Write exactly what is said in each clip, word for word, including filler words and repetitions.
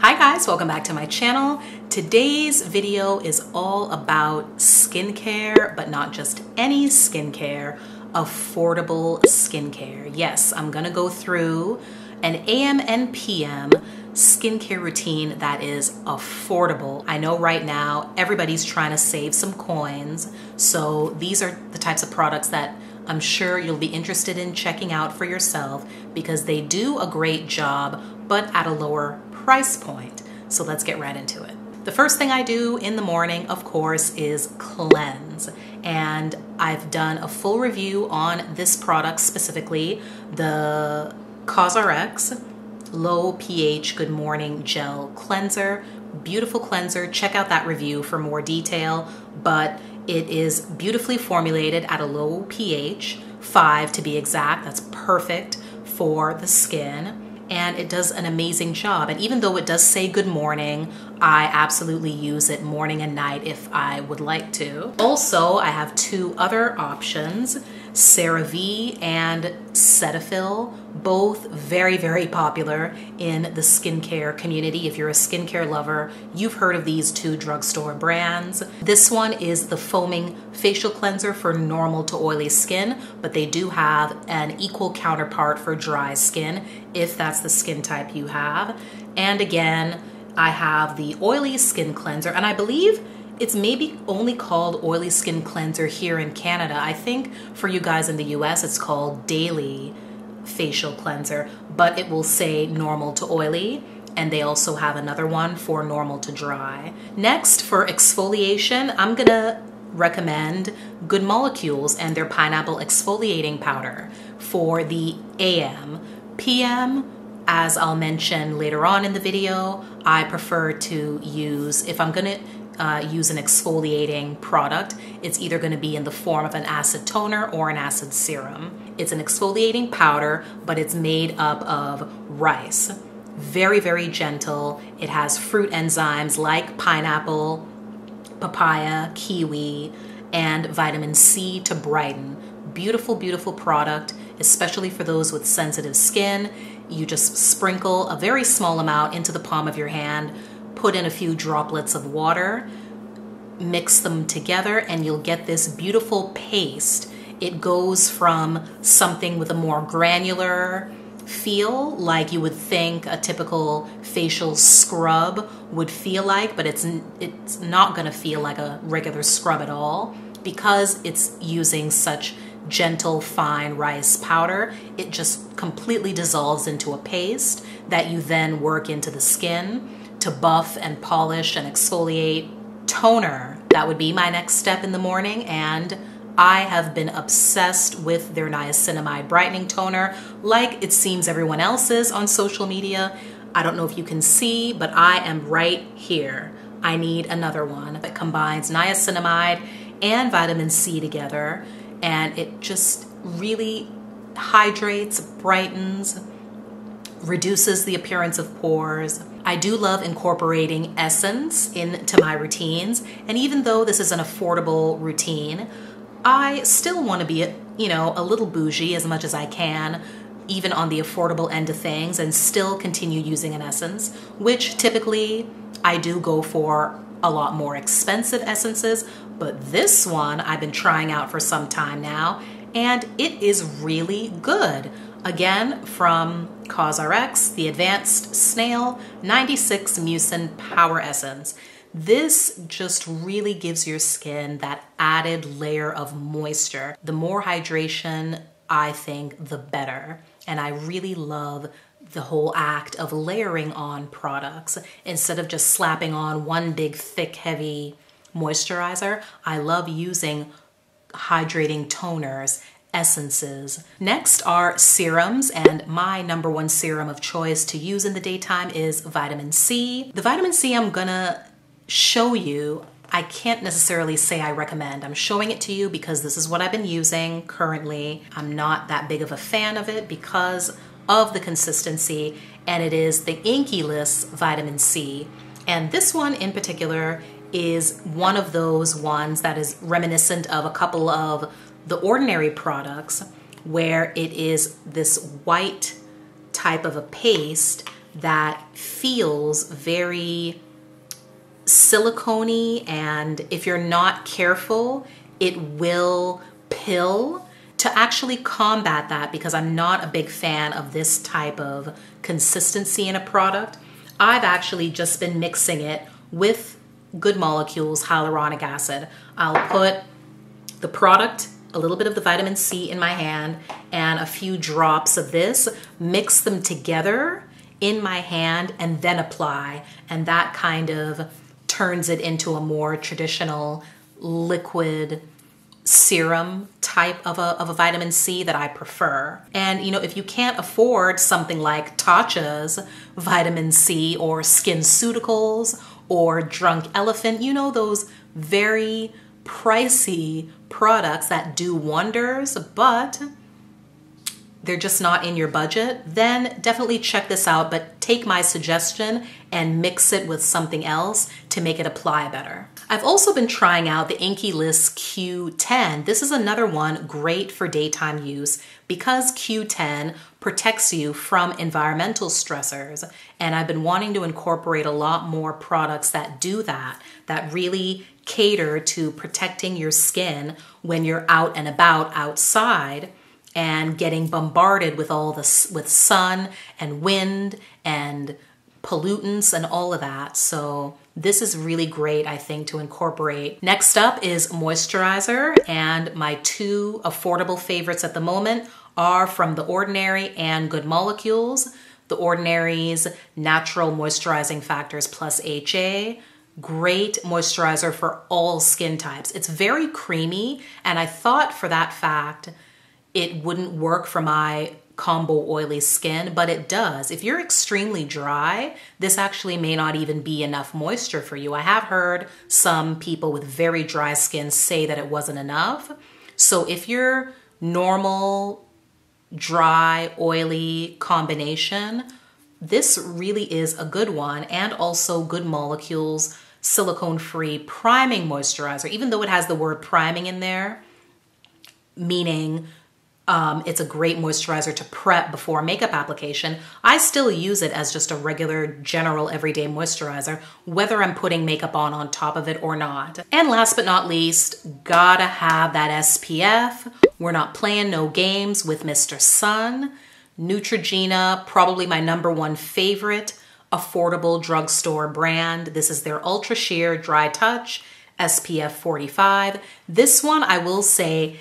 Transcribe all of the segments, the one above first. Hi guys, welcome back to my channel. Today's video is all about skincare, but not just any skincare, affordable skincare. Yes, I'm gonna go through an A M and P M skincare routine that is affordable. I know right now everybody's trying to save some coins, so these are the types of products that I'm sure you'll be interested in checking out for yourself because they do a great job, but at a lower price point. So let's get right into it. The first thing I do in the morning, of course, is cleanse. And I've done a full review on this product specifically, the C O S R X Low pH Good Morning Gel Cleanser. Beautiful cleanser. Check out that review for more detail, but it is beautifully formulated at a low pH, five to be exact. That's perfect for the skin. And it does an amazing job. And even though it does say good morning, I absolutely use it morning and night if I would like to. Also, I have two other options, CeraVe and Cetaphil, both very, very popular in the skincare community. If you're a skincare lover, you've heard of these two drugstore brands. This one is the foaming facial cleanser for normal to oily skin, but they do have an equal counterpart for dry skin, if that's the skin type you have. And again, I have the oily skin cleanser, and I believe it's maybe only called oily skin cleanser here in Canada. I think for you guys in the U S, it's called daily facial cleanser, but it will say normal to oily. And they also have another one for normal to dry. Next, for exfoliation, I'm gonna recommend Good Molecules and their pineapple exfoliating powder for the A M, P M, as I'll mention later on in the video. I prefer to use, if I'm gonna Uh, use an exfoliating product, it's either going to be in the form of an acid toner or an acid serum. It's an exfoliating powder, but it's made up of rice. Very, very gentle. It has fruit enzymes like pineapple, papaya, kiwi, and vitamin C to brighten. Beautiful, beautiful product, especially for those with sensitive skin. You just sprinkle a very small amount into the palm of your hand, put in a few droplets of water, mix them together, and you'll get this beautiful paste. It goes from something with a more granular feel, like you would think a typical facial scrub would feel like, but it's, it's not gonna feel like a regular scrub at all because it's using such gentle fine rice powder. It just completely dissolves into a paste that you then work into the skin to buff and polish and exfoliate. Toner, that would be my next step in the morning, and I have been obsessed with their Niacinamide brightening toner, like it seems everyone else is on social media. I don't know if you can see, but I am right here. I need another one that combines niacinamide and vitamin C together, and it just really hydrates, brightens, reduces the appearance of pores. I do love incorporating essence into my routines, and even though this is an affordable routine, I still want to be, you know, a little bougie as much as I can, even on the affordable end of things, and still continue using an essence, which typically I do go for a lot more expensive essences, but this one I've been trying out for some time now, and it is really good. Again, from C O S R X, the Advanced Snail ninety-six Mucin Power Essence. This just really gives your skin that added layer of moisture. The more hydration, I think, the better. And I really love the whole act of layering on products. Instead of just slapping on one big, thick, heavy moisturizer, I love using hydrating toners, essences. Next are serums, and my number one serum of choice to use in the daytime is vitamin C. The vitamin C I'm gonna show you, I can't necessarily say I recommend. I'm showing it to you because this is what I've been using currently. I'm not that big of a fan of it because of the consistency, and it is the Inkey List vitamin C. And this one in particular is one of those ones that is reminiscent of a couple of The Ordinary products, where it is this white type of a paste that feels very silicone-y, and if you're not careful, it will pill. To actually combat that, because I'm not a big fan of this type of consistency in a product, I've actually just been mixing it with Good Molecules Hyaluronic Acid. I'll put the product, a little bit of the vitamin C in my hand, and a few drops of this, mix them together in my hand, and then apply. And that kind of turns it into a more traditional liquid serum type of a, of a vitamin C that I prefer. And you know, if you can't afford something like Tatcha's vitamin C or SkinCeuticals or Drunk Elephant, you know, those very pricey products that do wonders, but they're just not in your budget, then definitely check this out, but take my suggestion and mix it with something else to make it apply better. I've also been trying out the Inkey List Q ten. This is another one great for daytime use because Q ten protects you from environmental stressors. And I've been wanting to incorporate a lot more products that do that, that really cater to protecting your skin when you're out and about outside and getting bombarded with all this, with sun and wind and pollutants and all of that. So this is really great, I think, to incorporate. Next up is moisturizer, and my two affordable favorites at the moment are from The Ordinary and Good Molecules. The Ordinary's Natural Moisturizing Factors Plus H A, great moisturizer for all skin types. It's very creamy, and I thought for that fact it wouldn't work for my combo oily skin, but it does. If you're extremely dry, this actually may not even be enough moisture for you. I have heard some people with very dry skin say that it wasn't enough. So if your normal, dry, oily combination, this really is a good one. And also Good Molecules silicone-free priming moisturizer, even though it has the word priming in there, meaning Um, it's a great moisturizer to prep before makeup application. I still use it as just a regular general everyday moisturizer, whether I'm putting makeup on on top of it or not. And last but not least, gotta have that S P F. We're not playing no games with Mister Sun. Neutrogena, probably my number one favorite affordable drugstore brand. This is their Ultra Sheer Dry Touch S P F forty-five. This one, I will say,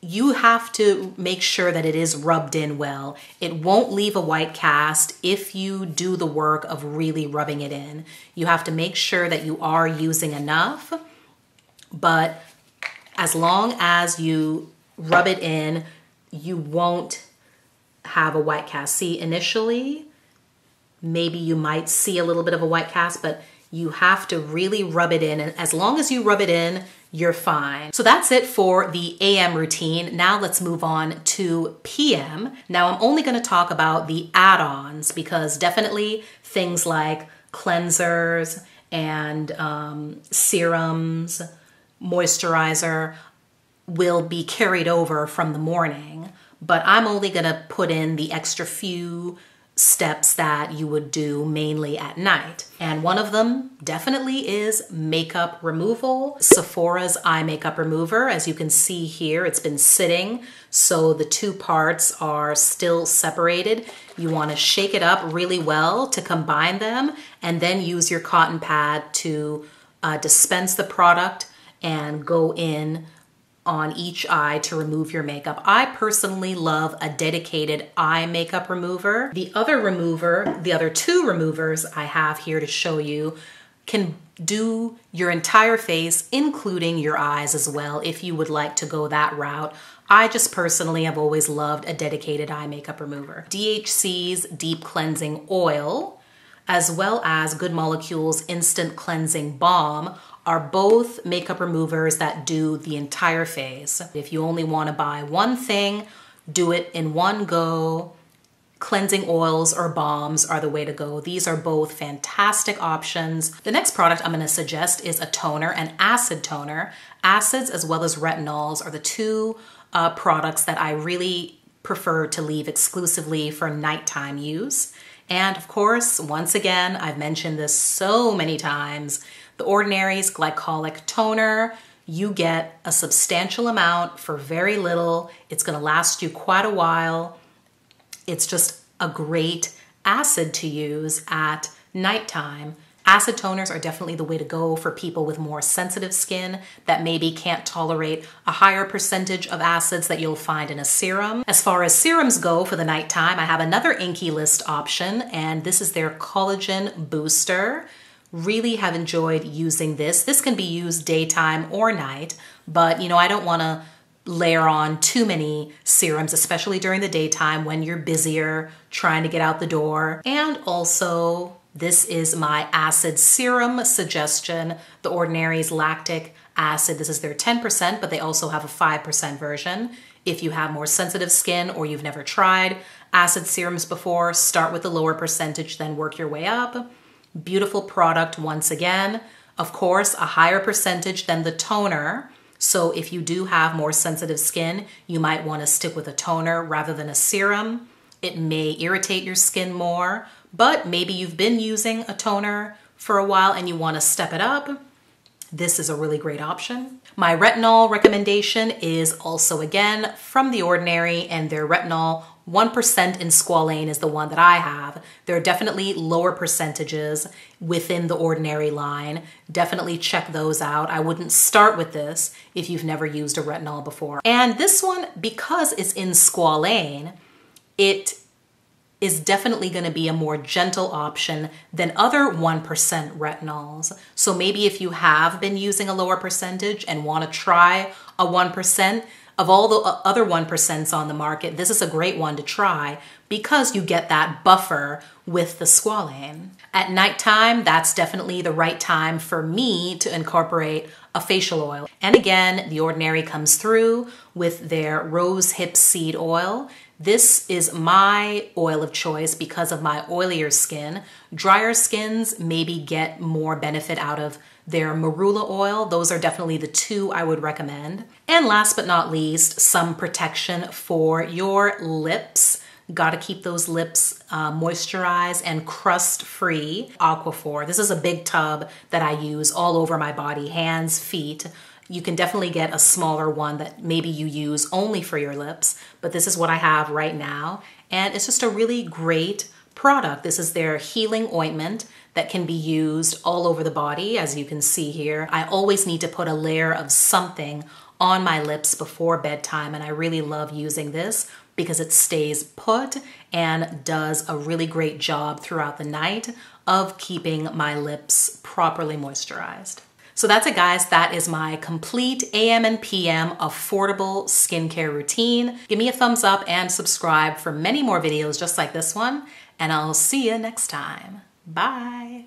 you have to make sure that it is rubbed in well. It won't leave a white cast if you do the work of really rubbing it in. You have to make sure that you are using enough, but as long as you rub it in, you won't have a white cast. See, initially, maybe you might see a little bit of a white cast, but you have to really rub it in, and as long as you rub it in, you're fine. So that's it for the A M routine. Now let's move on to P M. Now I'm only gonna talk about the add-ons because definitely things like cleansers and um, serums, moisturizer will be carried over from the morning, but I'm only gonna put in the extra few steps that you would do mainly at night. And one of them definitely is makeup removal. Sephora's eye makeup remover, as you can see here, it's been sitting, so the two parts are still separated. You wanna shake it up really well to combine them, and then use your cotton pad to uh, dispense the product and go in on each eye to remove your makeup. I personally love a dedicated eye makeup remover. The other remover, the other two removers I have here to show you can do your entire face, including your eyes as well, if you would like to go that route. I just personally have always loved a dedicated eye makeup remover. D H C's Deep Cleansing Oil, as well as Good Molecules Instant Cleansing Balm, are both makeup removers that do the entire face. If you only want to buy one thing, do it in one go. Cleansing oils or balms are the way to go. These are both fantastic options. The next product I'm going to suggest is a toner, an acid toner. Acids as well as retinols are the two uh, products that I really prefer to leave exclusively for nighttime use. And of course, once again, I've mentioned this so many times, The Ordinary's Glycolic Toner. You get a substantial amount for very little. It's gonna last you quite a while. It's just a great acid to use at nighttime. Acid toners are definitely the way to go for people with more sensitive skin that maybe can't tolerate a higher percentage of acids that you'll find in a serum. As far as serums go for the nighttime, I have another Inkey List option, and this is their Collagen Booster. Really have enjoyed using this. This can be used daytime or night, but you know, I don't want to layer on too many serums, especially during the daytime when you're busier trying to get out the door. And also, this is my acid serum suggestion, The Ordinary's Lactic Acid. This is their ten percent, but they also have a five percent version. If you have more sensitive skin or you've never tried acid serums before, start with the lower percentage, then work your way up. Beautiful product once again. Of course, a higher percentage than the toner. So if you do have more sensitive skin, you might want to stick with a toner rather than a serum. It may irritate your skin more, but maybe you've been using a toner for a while and you want to step it up. This is a really great option. My retinol recommendation is also again from The Ordinary, and their retinol one percent in squalane is the one that I have. There are definitely lower percentages within the Ordinary line. Definitely check those out. I wouldn't start with this if you've never used a retinol before. And this one, because it's in squalane, it is definitely gonna be a more gentle option than other one percent retinols. So maybe if you have been using a lower percentage and wanna try a one percent, of all the other one percents on the market, this is a great one to try because you get that buffer with the squalane. At nighttime, that's definitely the right time for me to incorporate a facial oil. And again, The Ordinary comes through with their Rose Hip Seed Oil. This is my oil of choice because of my oilier skin. Drier skins maybe get more benefit out of their marula oil. Those are definitely the two I would recommend. And last but not least, some protection for your lips. Gotta keep those lips uh, moisturized and crust-free. Aquaphor. This is a big tub that I use all over my body, hands, feet. You can definitely get a smaller one that maybe you use only for your lips, but this is what I have right now. And it's just a really great product. This is their healing ointment that can be used all over the body, as you can see here. I always need to put a layer of something on my lips before bedtime, and I really love using this because it stays put and does a really great job throughout the night of keeping my lips properly moisturized. So that's it, guys. That is my complete A M and P M affordable skincare routine. Give me a thumbs up and subscribe for many more videos just like this one, and I'll see you next time. Bye.